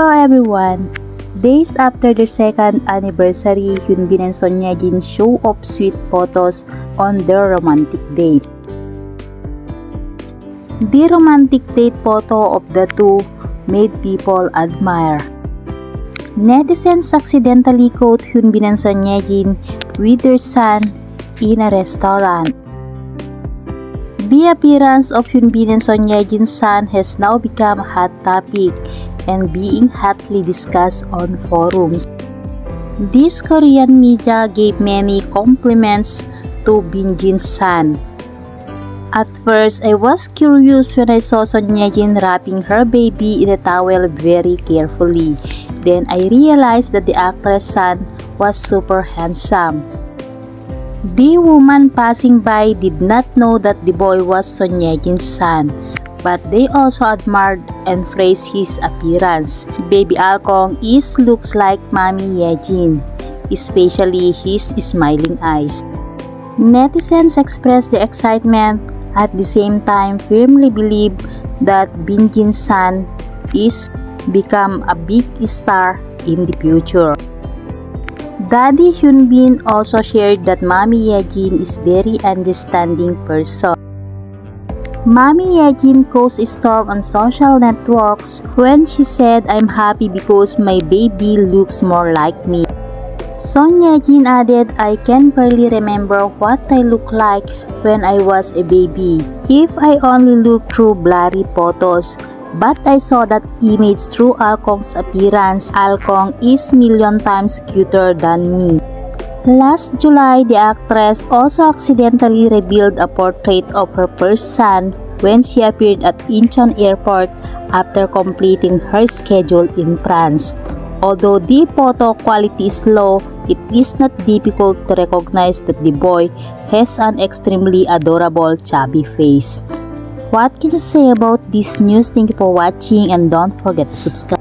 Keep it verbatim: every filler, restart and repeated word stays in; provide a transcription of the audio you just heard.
Hello everyone! Days after their second anniversary, Hyun Bin and Son Ye-jin show off sweet photos on their romantic date. The romantic date photo of the two made people admire. Netizens accidentally caught Hyun Bin and Son Ye-jin with their son in a restaurant. The appearance of Hyun Bin and Son Ye-jin's son has now become a hot topic and being hotly discussed on forums. This Korean media gave many compliments to Bin Jin's son. At first, I was curious when I saw Son Ye-jin wrapping her baby in a towel very carefully. Then I realized that the actress' son was super handsome. The woman passing by did not know that the boy was Son Ye-jin's son, but they also admired and praised his appearance. Baby Alkong is looks like Mommy Ye-jin, especially his smiling eyes. Netizens expressed the excitement, at the same time firmly believe that Bin Jin's son is become a big star in the future. Daddy Hyun Bin also shared that Mommy Ye-jin is very understanding person. Mommy Ye-jin caused a storm on social networks when she said, "I'm happy because my baby looks more like me." Son Ye-jin added, "I can barely remember what I looked like when I was a baby, if I only looked through blurry photos. But I saw that image through Alkong's appearance. Alkong is million times cuter than me." Last July, the actress also accidentally revealed a portrait of her first son when she appeared at Incheon Airport after completing her schedule in France. Although the photo quality is low, it is not difficult to recognize that the boy has an extremely adorable chubby face. What can you say about this news? Thank you for watching and don't forget to subscribe.